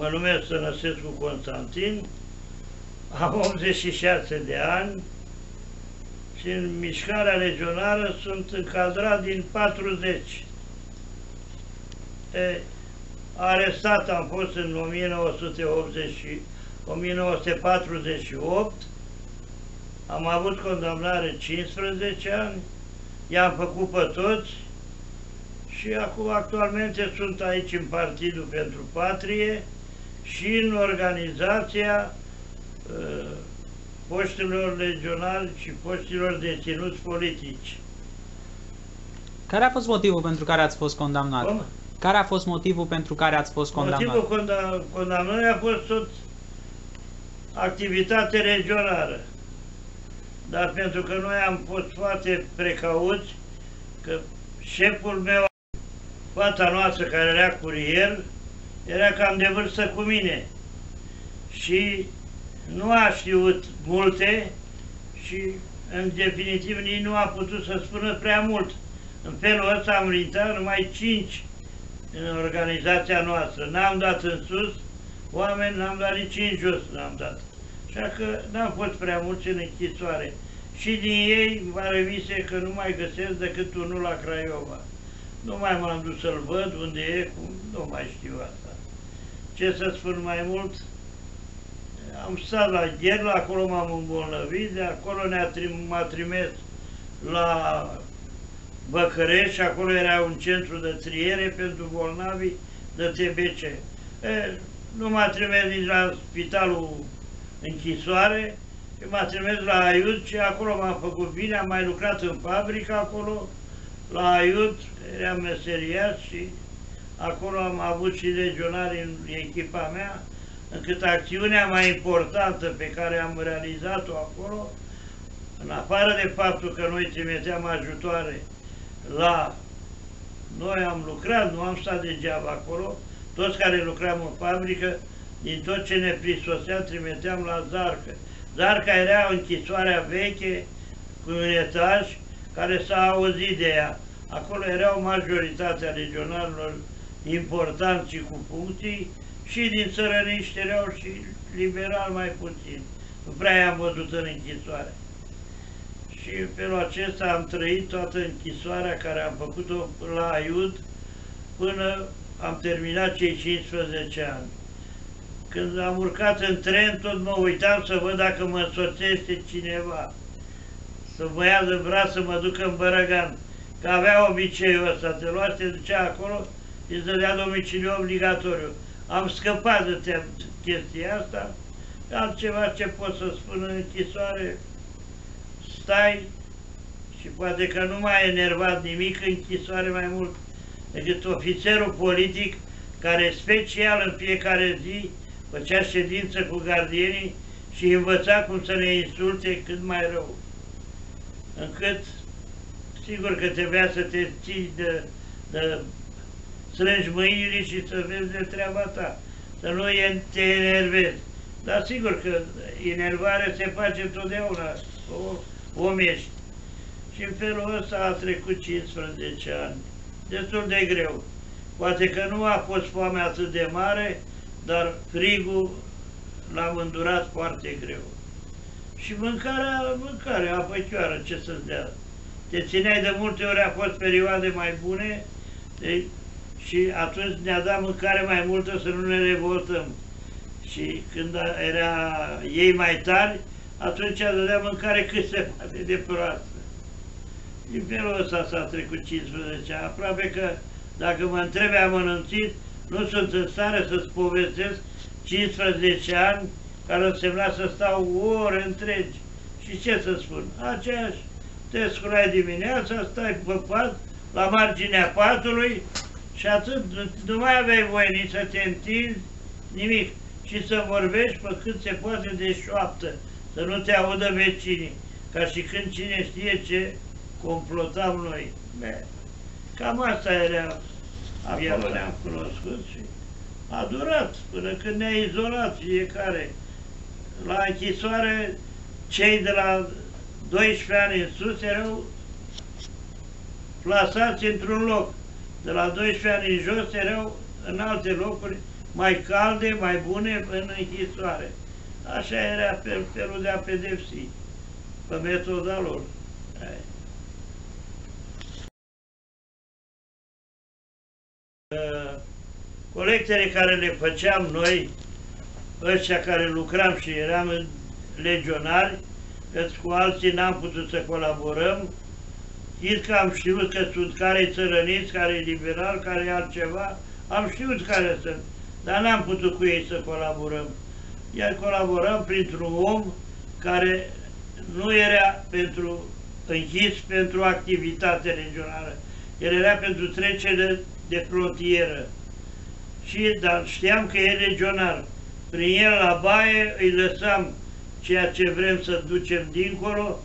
Mă numesc Tănăsescu Constantin, am 86 de ani și în Mișcarea Legionară sunt încadrat din 40. Arestat am fost în 1948, am avut condamnare 15 ani, i-am făcut pe toți și acum actualmente sunt aici în Partidul pentru Patrie și în Organizația Poștilor Legionari și Poștilor Deținuți Politici. Care a fost motivul pentru care ați fost condamnat? Cum? Care a fost motivul pentru care ați fost condamnat? Motivul condamnării a fost tot activitate regională. Dar pentru că noi am fost foarte precauți, că șeful meu, fata noastră care era curier, era cam de vârstă cu mine. Și nu a știut multe și, în definitiv, nici nu a putut să spună prea mult. În felul ăsta am intrat numai 5 în organizația noastră. N-am dat în sus oameni, n-am dat nici în jos, n-am dat. Așa că n-am fost prea mulți în închisoare. Și din ei m-a revise că nu mai găsesc decât unul la Craiova. Nu mai m-am dus să-l văd unde e, nu mai știu asta. Ce să spun mai mult? Am stat la Gherla, acolo m-am îmbolnăvit, de acolo m-a trimis la Băcărești, acolo era un centru de triere pentru bolnavi de TBC. Nu m-a trimis nici la spitalul închisoare, m-a trimis la Aiud și acolo m-am făcut bine, am mai lucrat în fabrică acolo, la Aiud, eram meseriaș și acolo am avut și legionari în echipa mea, încât acțiunea mai importantă pe care am realizat-o acolo, în afară de faptul că noi trimiteam ajutoare la... Noi am lucrat, nu am stat degeaba acolo, toți care lucram în fabrică, din tot ce ne prisosea, trimiteam la Zarca. Zarca era închisoarea veche, cu un etaj, care s-a auzit de ea. Acolo erau majoritatea legionarilor importanți și cu funcții, și din țărăniști erau și liberal mai puțin. Nu prea i-am văzut în închisoare. Și felul acesta am trăit toată închisoarea care am făcut-o la Aiud până am terminat cei 15 ani. Când am urcat în tren, tot mă uitam să văd dacă mă însoțește cineva. Să mă ia de braț să mă ducă în Bărăgan. Că avea obiceiul ăsta, te lua, te ducea acolo și îți dădea domiciliu obligatoriu. Am scăpat de chestia asta. Altceva ce pot să spun, în închisoare stai și poate că nu m-a enervat nimic în închisoare mai mult decât ofițerul politic care special în fiecare zi făcea ședință cu gardienii și învăța cum să ne insulte cât mai rău. Încât, sigur că trebuia să te ții de strângi mâinile și să vezi de treaba ta, să nu te enervezi. Dar sigur că enervarea se face totdeauna, om ești. Și în felul ăsta a trecut 15 ani, destul de greu. Poate că nu a fost foamea atât de mare, dar frigul l-am îndurat foarte greu. Și mâncarea apăcioară, ce să-ți dea. Te țineai de multe ori, a fost perioade mai bune, și atunci ne-a dat mâncare mai multă să nu ne revoltăm. Și când era ei mai tari, atunci dădea mâncare cât se poate de proastă. Din felul ăsta s-a trecut 15 ani, aproape că dacă mă întrebe amănunțit, nu sunt în stare să-ți povestesc 15 ani care însemna să stau ore întregi. Și ce să spun? Aceeași, te sculai dimineața, stai pe pat, la marginea patului și atât, nu mai aveai voie nici să te întinzi, nimic. Și să vorbești pe cât se poate de șoaptă, să nu te audă vecinii, ca și când cine știe ce complotam noi. Cam asta era viața, ne-am cunoscut și a durat până când ne-a izolat fiecare. La închisoare, cei de la 12 ani în sus erau plasați într-un loc, de la 12 ani în jos erau în alte locuri mai calde, mai bune în închisoare. Așa era felul de a pedepsi, pe metoda lor. Colectele care le făceam noi, ăștia care lucram și eram legionari, că cu alții n-am putut să colaborăm, chit că am știut că sunt care-i țărăniți, care-i liberal, care-i altceva, am știut care sunt, dar n-am putut cu ei să colaborăm. Iar colaborăm printr-un om care nu era pentru închis pentru activitate regională, el era pentru trecere de frontieră. Și, dar știam că e legionar. Prin el la baie îi lăsam ceea ce vrem să ducem dincolo,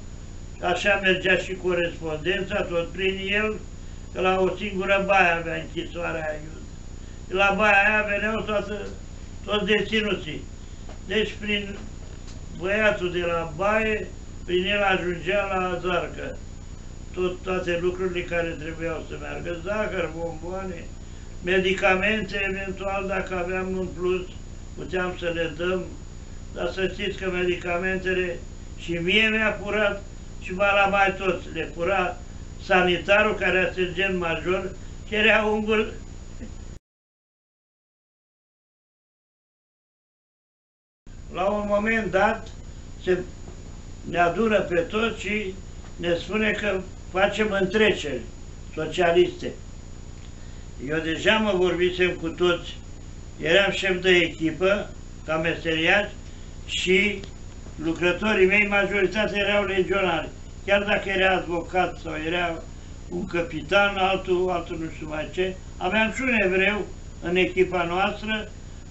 așa mergea și corespondența, tot prin el, că la o singură baie avea închisoarea Aiud. La baia aia veneau toți deținuții. Deci prin băiatul de la baie, prin el ajungea la Zarca. Toate lucrurile care trebuiau să meargă, zahăr, bomboane, medicamente, eventual dacă aveam un plus, puteam să le dăm, dar să știți că medicamentele și mie mi-a curat și la mai toți. Le cura sanitarul care era sergent major și era ungul. La un moment dat ne adună pe toți și ne spune că facem întreceri socialiste. Eu deja mă vorbisem cu toți, eram șef de echipă, ca meseriaș, și lucrătorii mei, majoritatea erau legionari, chiar dacă era advocat sau era un capitan, altul nu știu mai ce. Aveam și un evreu în echipa noastră,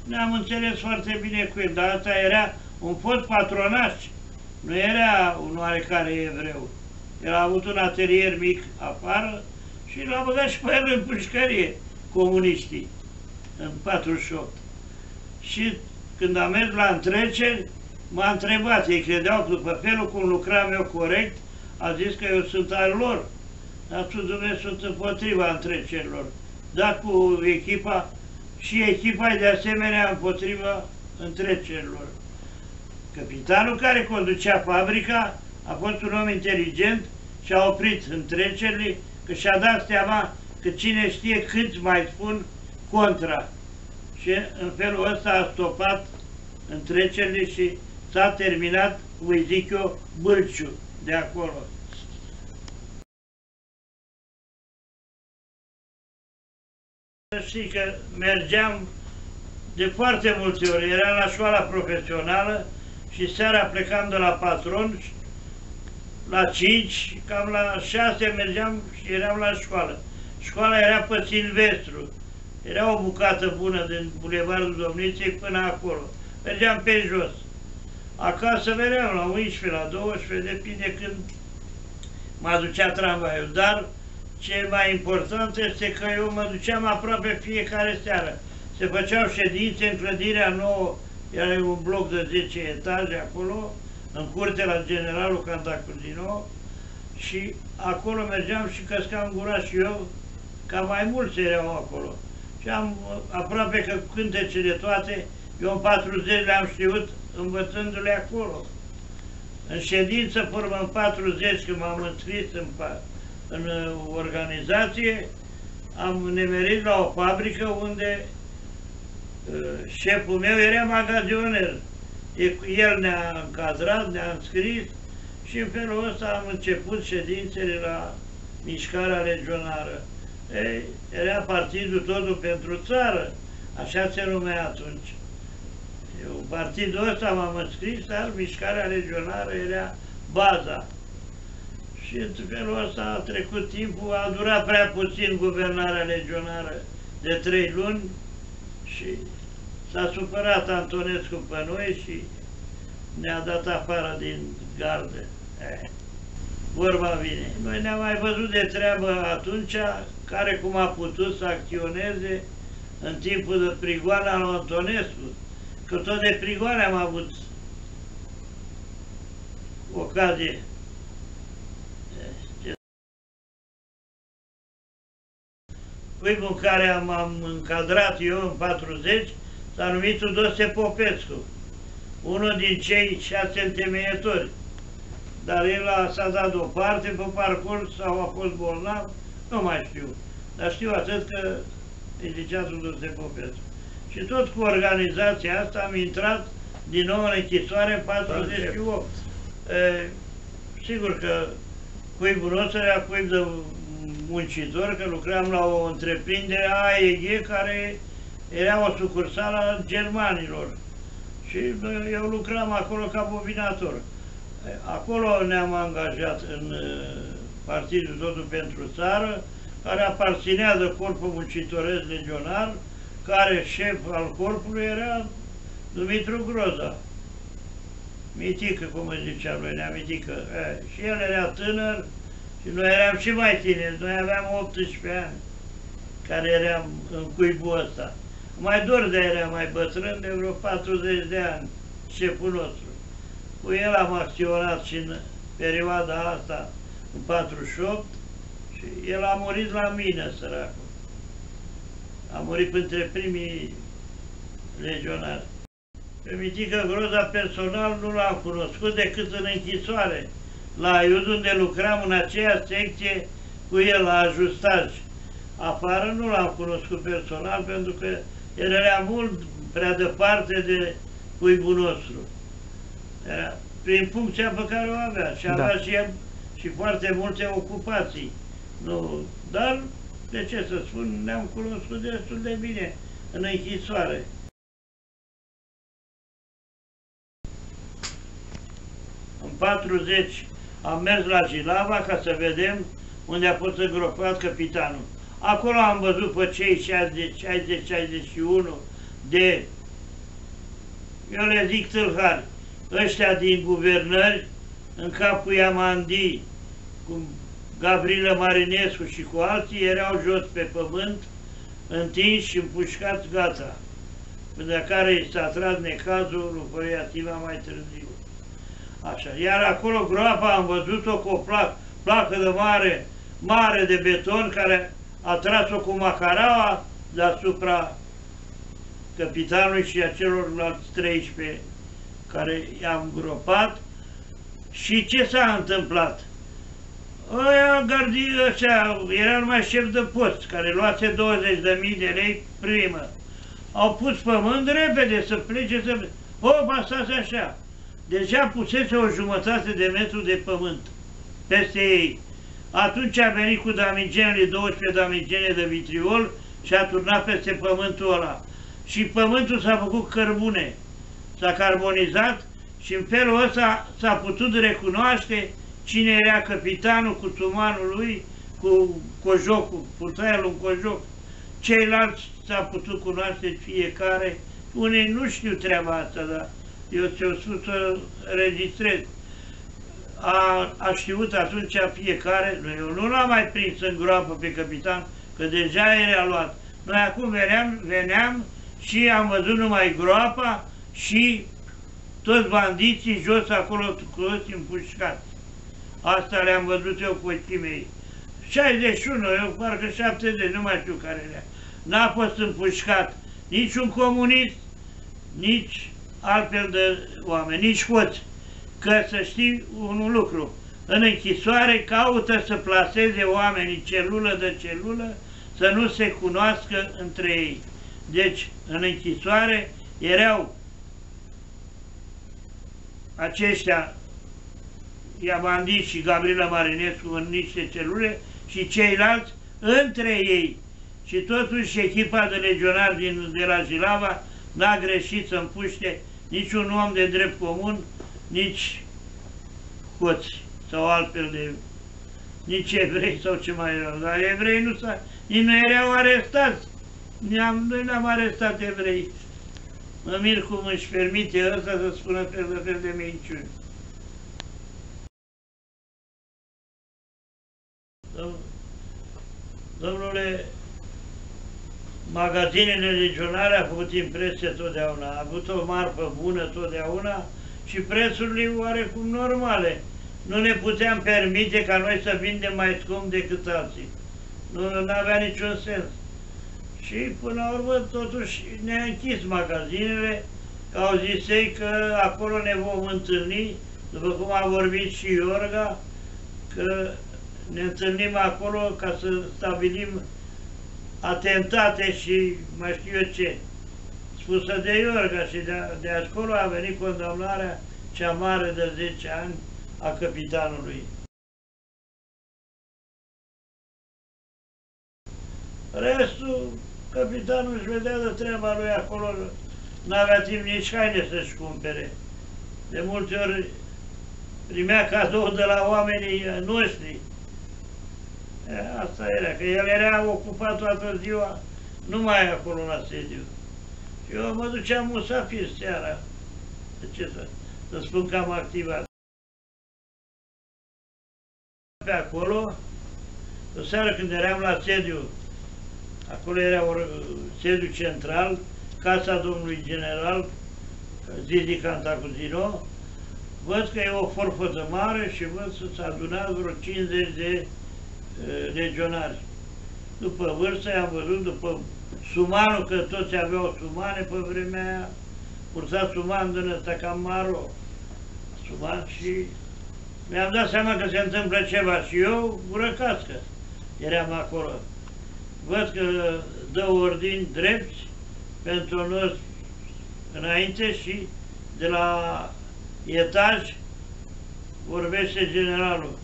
ne-am înțeles foarte bine cu el, dar asta era un pod patronaș, nu era un oarecare evreu. El a avut un atelier mic afară și l-a băgat și pe el în pușcărie, comuniștii, în 48. Și când am mers la întreceri, m-a întrebat, ei credeau că după felul cum lucram eu corect, a zis că eu sunt al lor, dar tu, Dumnezeu, sunt împotriva întrecerilor. Dar cu echipa, și echipa e de asemenea împotriva întrecerilor. Capitanul care conducea fabrica a fost un om inteligent și a oprit întrecerile, că și-a dat seama că cine știe cât mai spun contra. Și în felul ăsta a stopat întrecerile și s-a terminat, cum zic eu, bârciul de acolo. Să știi că mergeam de foarte multe ori, eram la școala profesională și seara plecam de la patron la 5, cam la 6 mergeam și eram la școală. Școala era pe Silvestru, era o bucată bună din Bulevardul Domniței până acolo. Mergeam pe jos. Acasă veneam la 11, la 12, depinde când mă aducea tramvaiul. Dar ce mai important este că eu mă duceam aproape fiecare seară. Se făceau ședințe în clădirea nouă, era un bloc de 10 etaje acolo, în curte la generalul Cantacuzino, și acolo mergeam și căscam gura și eu, ca mai mulți erau acolo. Și am aproape că cântecele toate, eu în 40 le-am știut învățându-le acolo. În ședință, formă în 40, când m-am înscris în organizație, am nemerit la o fabrică unde șeful meu era magazioner. El ne-a încadrat, ne-a înscris și în felul ăsta am început ședințele la Mișcarea Legionară. Ei, era partidul Totul pentru Țară, așa se numea atunci. Eu, partidul ăsta m-am înscris, dar Mișcarea Legionară era baza. Și în felul ăsta a trecut timpul, a durat prea puțin guvernarea legionară de 3 luni și s-a supărat Antonescu pe noi și ne-a dat afară din gardă. Vorba vine. Noi ne-am mai văzut de treabă atunci, care cum a putut să acționeze în timpul de prigoana lui Antonescu, că tot de prigoane am avut ocazie. Primul care m-am încadrat eu în 40 s-a numit Udoste Popescu, unul din cei 6 întemeietori, dar el s-a dat deoparte pe parcurs sau a fost bolnav, nu mai știu, dar știu atât că îi zicea Udoste Popescu. Și tot cu organizația asta am intrat din nou în închisoare 48. Sigur că cuibul nostru era cuib de muncitor, că lucram la o întreprindere AEG care era o sucursală a germanilor. Și eu lucram acolo ca bobinator. Acolo ne-am angajat în Partidul Totul pentru Țară, care aparținea de Corpul Muncitoresc Legionar, care șef al corpului era Dumitru Groza. Mitică, cum îi ziceam noi, nea Mitică. Și el era tânăr și noi eram și mai tineri, noi aveam 18 ani, care eram în cuibul ăsta. Mai Dorda era mai bătrân, de vreo 40 de ani, șeful nostru. Cu el am acționat și în perioada asta, în 48, și el a murit la mine, săracul. A murit printre primii legionari. Pe Mitică Groza personal nu l-am cunoscut decât în închisoare, la Aiud, unde lucram în aceeași secție cu el, la ajustaj. Afară nu l-am cunoscut personal, pentru că el era mult prea departe de cuibul nostru. Era prin funcția pe care o avea și avea și el și foarte multe ocupații. Nu, dar, de ce să spun, ne-am cunoscut destul de bine în închisoare. În 40 am mers la Jilava ca să vedem unde a fost îngropat căpitanul. Acolo am văzut pe cei 60-61 de, eu le zic tâlhari, ăștia din guvernări, în capul Iamandi, cu Gabriel Marinescu și cu alții, erau jos pe pământ, întinși și împușcați, gata, de care i s-a tras necazul lui Iacima mai târziu. Așa, iar acolo groapa am văzut-o cu o placă de mare de beton, care a tras-o cu macaraua deasupra căpitanului și a celorlalți 13 care i-am gropat. Și ce s-a întâmplat? Ăia, gardii ăștia, era numai șef de post, care luase 20.000 de lei primă. Au pus pământ repede să plece, să plece. Opa, stați așa. Deja pusese o jumătate de metru de pământ peste ei. Atunci a venit cu damigenele, 12 damigene de vitriol și a turnat peste pământul ăla. Și pământul s-a făcut cărbune, s-a carbonizat și în felul ăsta s-a putut recunoaște cine era căpitanul cu tumanul lui, cu cojocul, purta el un cojoc. Ceilalți s-a putut cunoaște fiecare, unii nu știu treaba asta, dar eu ți-o spun să registrez. A știut atunci fiecare, eu nu l-am mai prins în groapă pe capitan, că deja era luat. Noi acum veneam și am văzut numai groapa și toți bandiții jos acolo, toți împușcați. Asta le-am văzut eu cu ochii mei. 61, eu parcă 70, nu mai știu care era. N-a fost împușcat niciun comunist, nici altfel de oameni, nici hoți. Că să știi un lucru, în închisoare caută să plaseze oamenii celulă de celulă, să nu se cunoască între ei. Deci, în închisoare erau aceștia, Iamandi și Gabriela Marinescu, în niște celule și ceilalți între ei. Și totuși echipa de legionari de la Jilava n-a greșit să împuște niciun om de drept comun, nici hoți sau altfel de, nici evrei sau ce mai erau, dar evrei nu s-a, ei nu erau arestați, noi n-am arestat evrei. Mă mir cum își permite ăsta să spună fel de fel de minciuni. Domnule, magazinele legionare au făcut impresie totdeauna, a avut o marfă bună totdeauna, și prețurile oarecum normale. Nu ne puteam permite ca noi să vindem mai scump decât alții. Nu avea niciun sens. Și până la urmă, totuși, ne-a închis magazinele, că au zis ei că acolo ne vom întâlni, după cum a vorbit și Iorga, că ne întâlnim acolo ca să stabilim atentate și mai știu eu ce. Spusă de Iorga și de acolo a venit condamnarea cea mare de 10 ani a căpitanului. Restul, căpitanul își vedea de treaba lui acolo, n-avea timp nici haine să-și cumpere. De multe ori primea cadou de la oamenii noștri. Asta era, că el era ocupat toată ziua, numai acolo la sediu. Și eu mă duceam musafir seara. De ce să spun că am activat? Pe acolo, o seară când eram la sediu, acolo era sediu central, casa domnului general, Zizi Cantacuzino, văd că e o forfătă mare și văd să se adunează vreo 50 de legionari. După vârstă i-am văzut, după sumanul, că toți aveau sumane pe vremea aia, purta suman din ăsta cam maro, suman, și mi-am dat seama că se întâmplă ceva și eu, burăcască, eram acolo. Văd că dă ordini drepți pentru noi înainte și de la etaj vorbește generalul.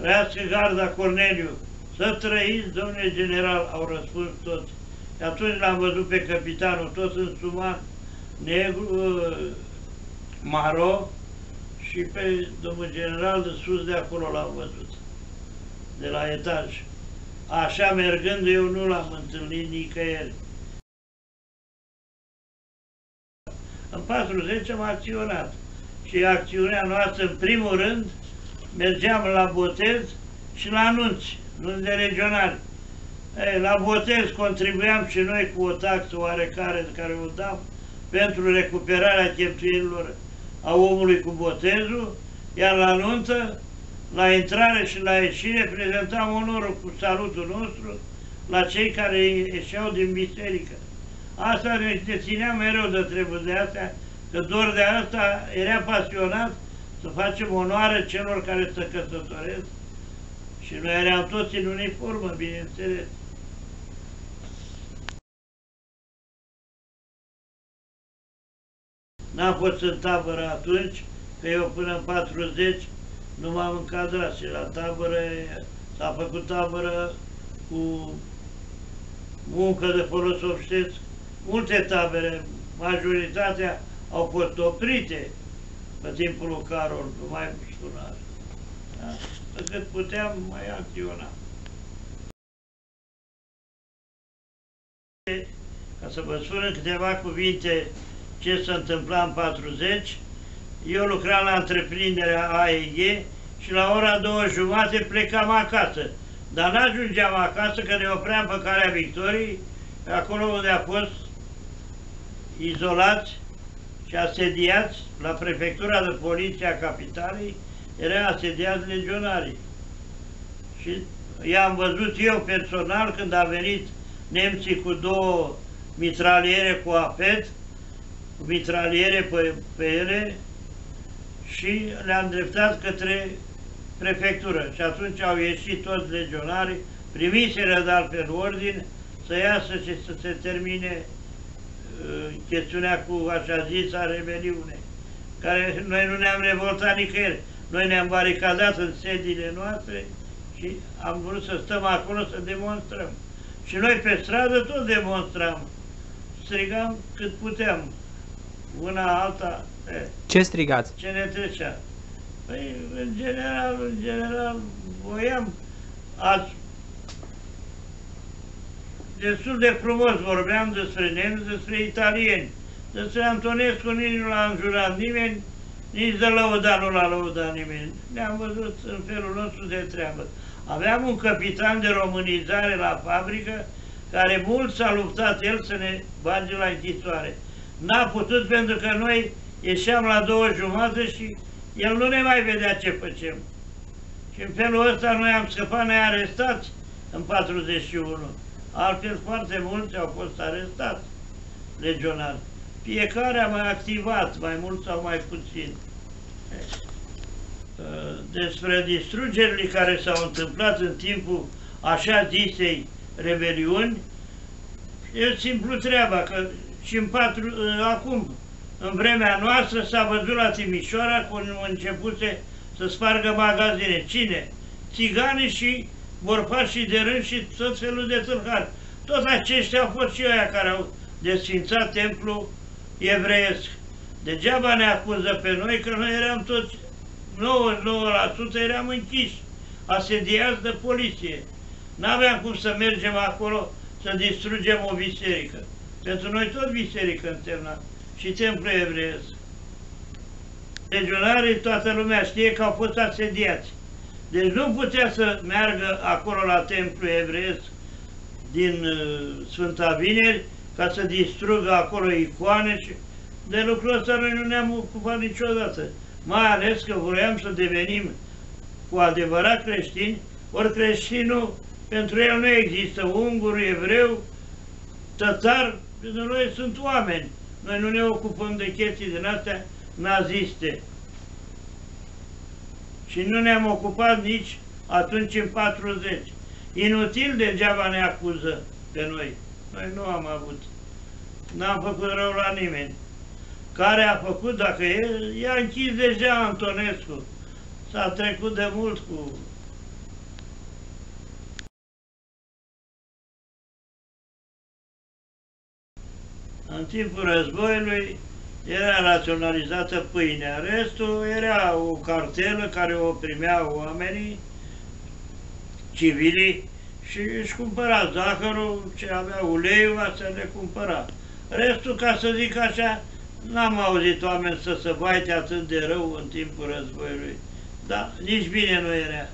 Trăiască garda Corneliu! Să trăiți, domnule general, au răspuns toți. Și atunci l-am văzut pe căpitanul, tot în suman negru, maro, și pe domnul general de sus de acolo l-am văzut, de la etaj. Așa mergând, eu nu l-am întâlnit nicăieri. În 40 am acționat și acțiunea noastră, în primul rând, mergeam la botez și la anunți, anunți de regionali. Ei, la botez contribuiam și noi cu o taxă oarecare care o dam pentru recuperarea cheltuielilor a omului cu botezul, iar la anunță, la intrare și la ieșire, prezentam onorul cu salutul nostru la cei care ieșeau din biserică. Asta ne țineam mereu de treburi de astea, că doar de asta era pasionat să facem onoare celor care se căsătoresc și noi eram toți în uniformă, bineînțeles. N-am fost în tabără atunci, că eu până în 40 nu m-am încadrat și la tabără s-a făcut tabără cu muncă de folos obștesc. Multe tabere, majoritatea, au fost oprite pe timpul lui Carol, nu mai puținare. Da? Pe cât puteam, mai acționa. Ca să vă spun în câteva cuvinte ce s-a întâmplat în 40, eu lucram la întreprinderea AEG și la ora 2:30 plecam acasă. Dar n-ajungeam acasă, că ne opream pe Calea Victoriei, acolo unde a fost izolați și asediați, la prefectura de poliție a capitalei, era asediați legionarii. Și i-am văzut eu personal când a venit nemții cu două mitraliere cu afet, cu mitraliere pe ele, și le-am dreptat către prefectură. Și atunci au ieșit toți legionarii, primiseră de altfel ordine să iasă și să se termine chestiunea cu așa zisa rebeliune, care noi nu ne-am revoltat nicăieri. Noi ne-am baricadat în sediile noastre și am vrut să stăm acolo să demonstrăm. Și noi pe stradă tot demonstram. Strigam cât puteam. Una, alta. Ce strigați? Ce ne trecea. Păi, în general, voiam. Azi, destul de frumos vorbeam despre nemți, despre italieni. Despre Antonescu nici nu l-a înjurat nimeni, nici de lăudat nu l-a lăudat nimeni. Ne-am văzut în felul nostru de treabă. Aveam un capitan de românizare la fabrică, care mult s-a luptat el să ne bage la închisoare. N-a putut pentru că noi ieșeam la 2:30 și el nu ne mai vedea ce făceam. Și în felul ăsta noi am scăpat, ne-a arestat în 41. altfel foarte mulți au fost arestați legionari. Fiecare a mai activat, mai mult sau mai puțin. Despre distrugerile care s-au întâmplat în timpul așa zisei rebeliuni, e simplu treaba, că și acum, în vremea noastră, s-a văzut la Timișoara cum începuse să spargă magazine. Cine? Țiganii și borfașii de rând și tot felul de tâlhari. Tot aceștia au fost și aia care au desfințat templul evreiesc. Degeaba ne acuză pe noi că noi eram toți, 99% eram închiși, asediați de poliție. N-aveam cum să mergem acolo să distrugem o biserică. Pentru noi tot biserică însemna și templul evreiesc. Legionarii, toată lumea știe că au fost asediați. Deci nu putea să meargă acolo la templul evreiesc din Sfânta Vineri ca să distrugă acolo icoane și de lucrul ăsta noi nu ne-am ocupat niciodată. Mai ales că vroiam să devenim cu adevărat creștini, ori creștinul, pentru el nu există ungur, evreu, tătar, pentru noi sunt oameni. Noi nu ne ocupăm de chestii din astea naziste. Și nu ne-am ocupat nici atunci în 40. Inutil degeaba ne acuză pe noi. Noi nu am avut. N-am făcut rău la nimeni. Care a făcut, dacă e, i-a închis deja Antonescu. S-a trecut de mult cu... În timpul războiului era raționalizată pâinea, restul era o cartelă care o primeau oamenii civilii și își cumpăra zahărul, ce avea uleiul, asta le cumpăra. Restul, ca să zic așa, n-am auzit oameni să se baite atât de rău în timpul războiului, dar nici bine nu era,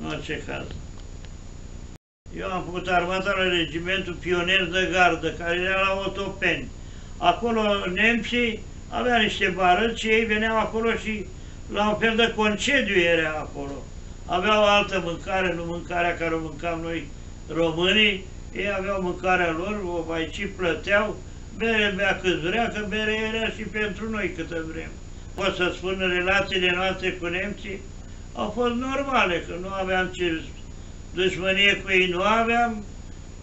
în orice caz. Eu am făcut armata la regimentul pionier de gardă, care era la Otopeni. Acolo nemții aveau niște barăci și ei veneau acolo și la un fel de concediu era acolo. Aveau altă mâncare, nu mâncarea care o mâncam noi românii, ei aveau mâncarea lor, o mai și plăteau, bere bea cât vrea, că bere era și pentru noi câtă vrem. Pot să spun, relațiile noastre cu nemții au fost normale, că nu aveam ce... Dușmănie cu ei nu aveam,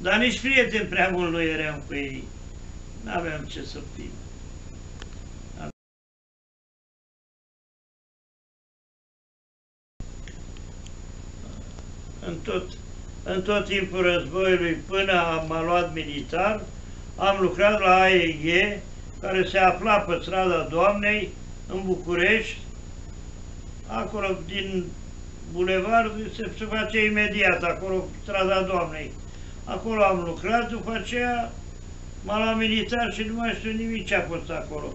dar nici prieteni prea mult nu eram cu ei. N-aveam ce să fim. În tot timpul războiului, până m-a luat militar, am lucrat la AEG, care se afla pe strada Doamnei, în București, acolo din bulevard se face imediat, acolo, strada Doamnei. Acolo am lucrat, după aceea m-am luat militar și nu mai știu nimic ce a fost acolo.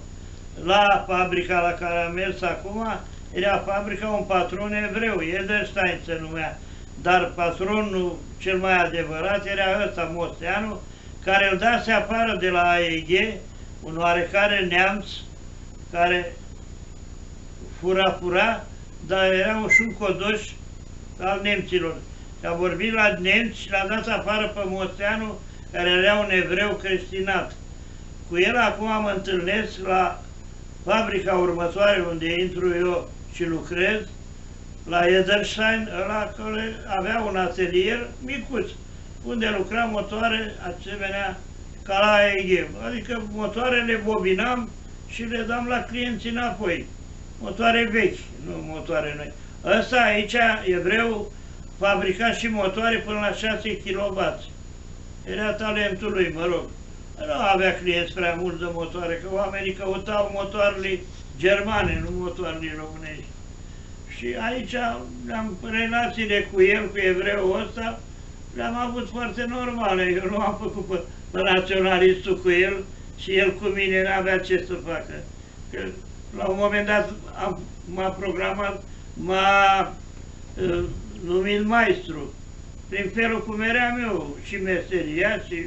La fabrica la care am mers acum, era fabrica un patron evreu, Edelstein se numea, dar patronul cel mai adevărat era ăsta, Mosteanu, care îl dase afară de la AEG, un oarecare neamț care fura, dar erau și un codoș al nemților. A vorbit la nemți și l-a dat afară pe Mosteanu, care era un evreu creștinat. Cu el acum mă întâlnesc la fabrica următoare unde intru eu și lucrez, la Edelstein, ăla care avea un atelier micuț, unde lucra motoare asemenea ca la AEG. Adică motoarele bobinam și le dam la clienții înapoi. Motoare vechi, nu motoare noi. Ăsta aici, evreu, fabrica și motoare până la 6 kW. Era talentul lui, mă rog. Nu avea clienți prea mult de motoare, că oamenii căutau motoarele germane, nu motoarele românești. Și aici, relațiile cu el, cu evreul ăsta, le-am avut foarte normale. Eu nu am făcut pe naționalistul cu el și el cu mine n-avea ce să facă. Că la un moment dat m-a programat, m-a numit maestru, prin felul cum eram eu, și meseria, și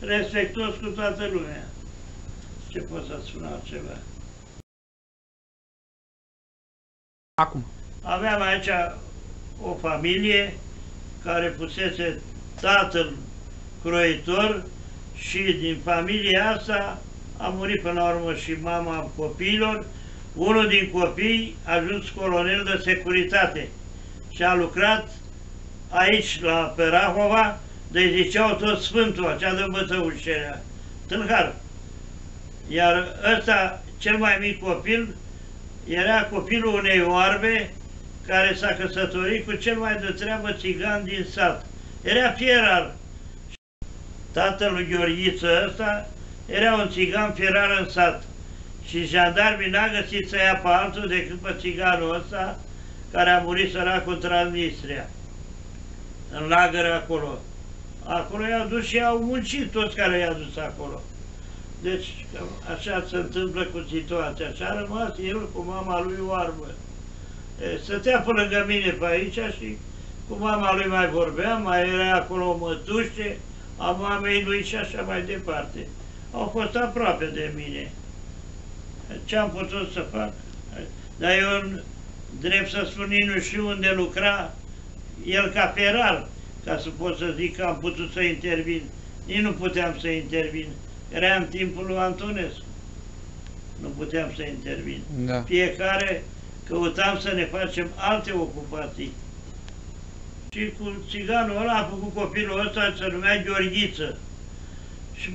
respectuos cu toată lumea. Ce pot să spun altceva? Acum. Aveam aici o familie care pusese tatăl croitor și din familia asta a murit până la urmă și mama copiilor. Unul din copii a ajuns colonel de securitate și a lucrat aici, la Perahova, de-i ziceau tot Sfântul, acea de Bătăușerea, tânhar. Iar ăsta, cel mai mic copil, era copilul unei oarbe care s-a căsătorit cu cel mai de treabă țigan din sat. Era fierar. Tatăl lui Gheorghiță ăsta era un țigan fierar în sat. Și jandarmii n-a găsit să ia pe altul decât pe țiganul ăsta, care a murit săracul în Transnistria, în lagăre acolo. Acolo i-au dus și i-au muncit toți care i-au dus acolo. Deci, așa se întâmplă cu situația. Și a rămas el cu mama lui oarbă. Stătea pe lângă mine pe aici și cu mama lui mai vorbeam, mai era acolo o mătuște a mamei lui și așa mai departe. Au fost aproape de mine. Ce am putut să fac? Dar eu, drept să spun, nu știu unde lucra el ca ferar, ca să pot să zic că am putut să intervin. Nici nu puteam să intervin. Era în timpul lui Antonescu. Nu puteam să intervin. Da. Fiecare căutam să ne facem alte ocupații. Și cu țiganul ăla a făcut copilul ăsta, se numea Gheorghiță. Și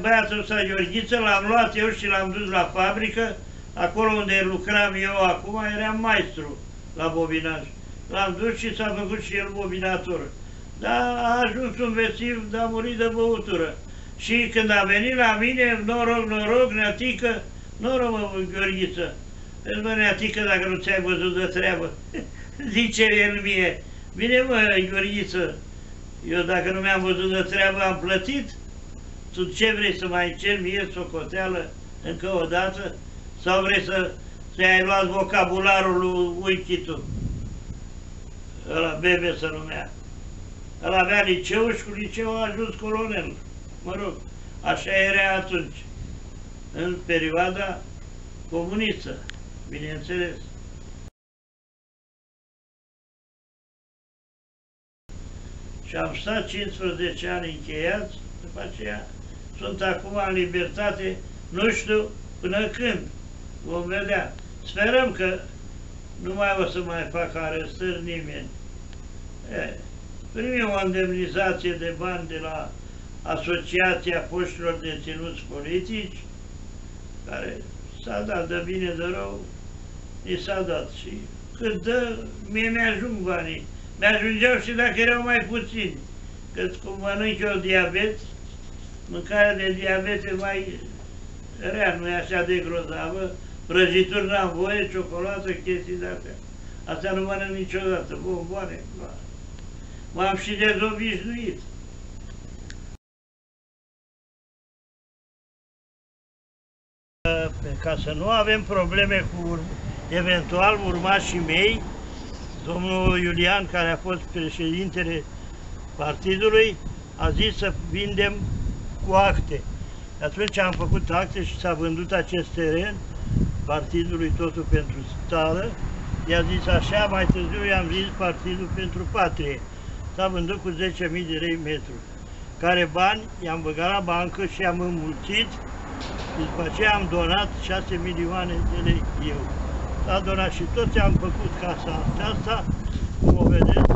băiatul ăsta Gheorghiță l-am luat eu și l-am dus la fabrică, acolo unde lucram eu acum, eram maestru la bobinaj. L-am dus și s-a făcut și el bobinator. Dar a ajuns un vestiv, dar a murit de băutură. Și când a venit la mine, noroc, noroc, neatică, noroc, mă, Gheorghiță. Îți mă, neatică, dacă nu ți-ai văzut de treabă, zice el mie. Bine, mă, Gheorghiță, eu dacă nu mi-am văzut de treabă, am plătit? Tu ce vrei să mai ceri mie socoteală încă o dată? Sau vrei să-i luat vocabularul lui Uichitu? Ăla Bebe se numea. El avea liceu și cu liceu a ajuns colonel. Mă rog, așa era atunci, în perioada comunistă, bineînțeles. Și am stat 15 ani încheiați, după aceea sunt acum în libertate, nu știu până când, vom vedea. Sperăm că nu mai o să mai facă arestări nimeni. Primim o indemnizație de bani de la Asociația Poștilor Deținuți Politici, care s-a dat de bine de rău, ni s-a dat și cât dă, mie mi-ajung banii. Mi-ajungeau și dacă erau mai puțini, că cum mănânc eu diabet, mâncarea de diabet e mai rea, nu e așa de grozavă, prăjituri n-am voie, ciocolată, chestii de-astea. Asta nu mănânc niciodată, bomboane, m-am și dezobișnuit. Ca să nu avem probleme cu eventual urmașii mei, domnul Iulian, care a fost președintele partidului, a zis să vindem cu acte. Atunci am făcut acte și s-a vândut acest teren partidului Totul pentru Țară. I-a zis așa, mai târziu i-am zis Partidul pentru Patrie. S-a vândut cu 10.000 de lei metru, care bani i-am băgat la bancă și i-am înmulțit. După aceea am donat 6 milioane de lei eu. S-a donat și toți am făcut casa aceasta, cum o vedeți,